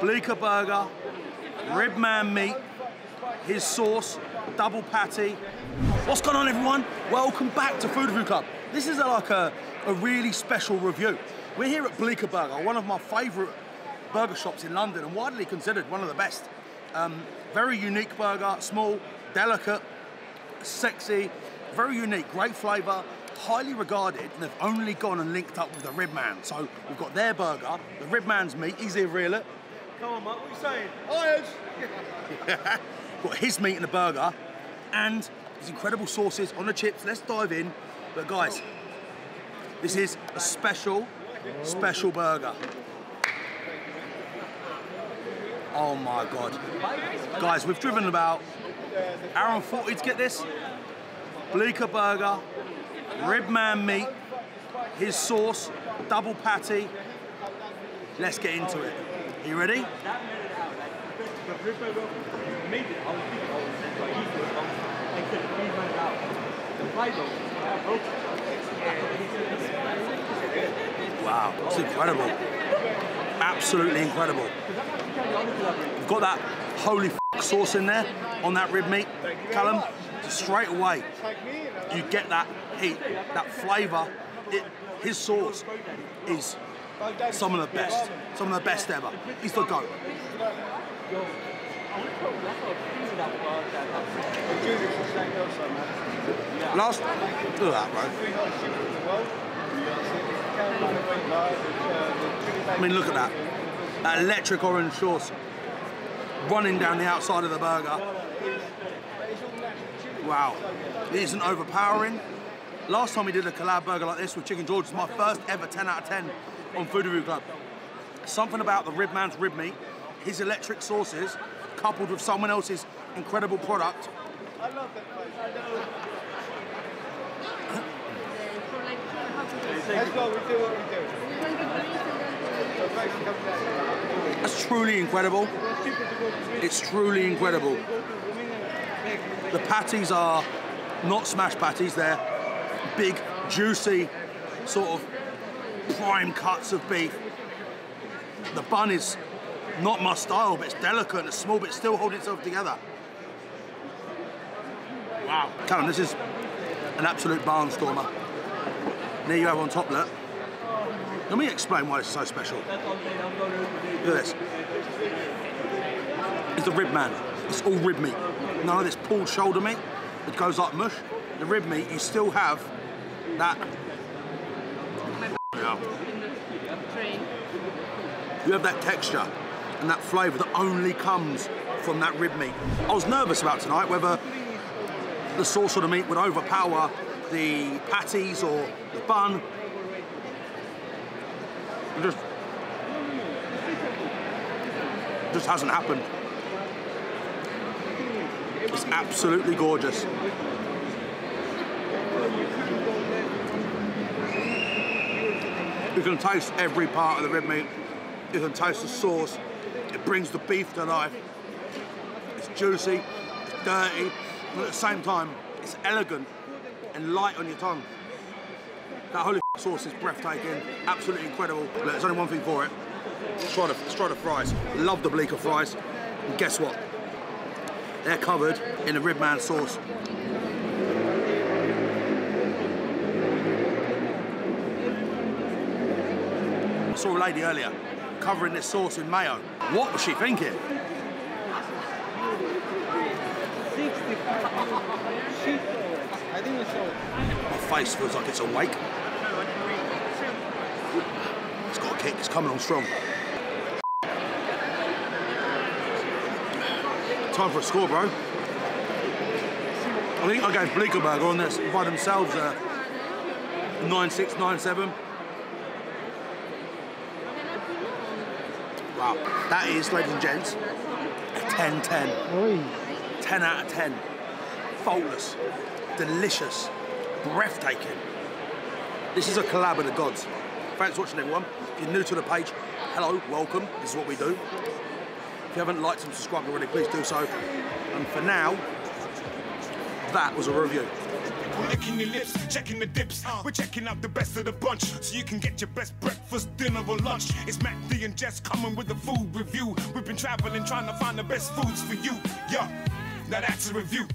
Bleecker burger, Rib Man meat, his sauce, double patty. What's going on, everyone? Welcome back to Food Review Club. This is like a really special review. We're here at Bleecker Burger, one of my favourite burger shops in London and widely considered one of the best. Very unique burger, small, delicate, sexy, very unique, great flavour, highly regarded, and they've only gone and linked up with the Rib Man. So we've got their burger, the Rib Man's meat, he's here, reel it. Come on, mate, what are you saying? Yeah. Got his meat in the burger and these incredible sauces on the chips. Let's dive in. But guys, this is a special, special burger. Oh my God. Guys, we've driven about an hour and 40 to get this. Bleecker burger, Rib Man meat, his sauce, double patty. Let's get into it. You ready? Wow, it's incredible. Absolutely incredible. You've got that holy f sauce in there on that rib meat, Callum. Straight away, you get that heat, that flavour. His sauce is some of the best. Some of the best ever. He's the GOAT. Last, look at that, bro. I mean, look at that. That electric orange sauce running down the outside of the burger. Wow, it isn't overpowering. Last time we did a collab burger like this with Chicken George, it's my first ever 10 out of 10 on Food Review Club. Something about the Rib Man's rib meat, his electric sauces, coupled with someone else's incredible product. I love that place. I know. That's why we do what we do. That's truly incredible. It's truly incredible. The patties are not smash patties, they're big, juicy, sort of prime cuts of beef. The bun is not my style, but it's delicate and it's small, but it's still holding itself together. Wow. Callum, this is an absolute barnstormer. There you have on top, look. Let me explain why it's so special. Look at this. It's the Rib Man. It's all rib meat. None of this pulled shoulder meat that goes like mush. The rib meat, you still have that. You have that texture and that flavour that only comes from that rib meat. I was nervous about tonight whether the sauce or the meat would overpower the patties or the bun. It just hasn't happened. It's absolutely gorgeous. You can taste every part of the rib meat. You can taste the sauce. It brings the beef to life. It's juicy, it's dirty, but at the same time, it's elegant and light on your tongue. That holy sauce is breathtaking, absolutely incredible. Look, there's only one thing for it. Let's try the fries. Love the Bleecker fries. And guess what? They're covered in the Rib Man sauce. I saw a lady earlier covering this sauce in mayo. What was she thinking? My face feels like it's awake. It's got a kick, it's coming on strong. Time for a score, bro. I think I gave Bleecker Burger on this by themselves 9.6, 9.7. Wow, that is, ladies and gents, a 10-10. 10 out of 10. Faultless, delicious, breathtaking. This is a collab of the gods. Thanks for watching, everyone. If you're new to the page, hello, welcome. This is what we do. If you haven't liked and subscribed already, please do so. And for now, that was a review. Licking your lips, checking the dips. We're checking out the best of the bunch, so you can get your best breakfast, dinner or lunch. It's Mac D and Jess coming with a food review. We've been traveling trying to find the best foods for you. Yeah, now that's a review.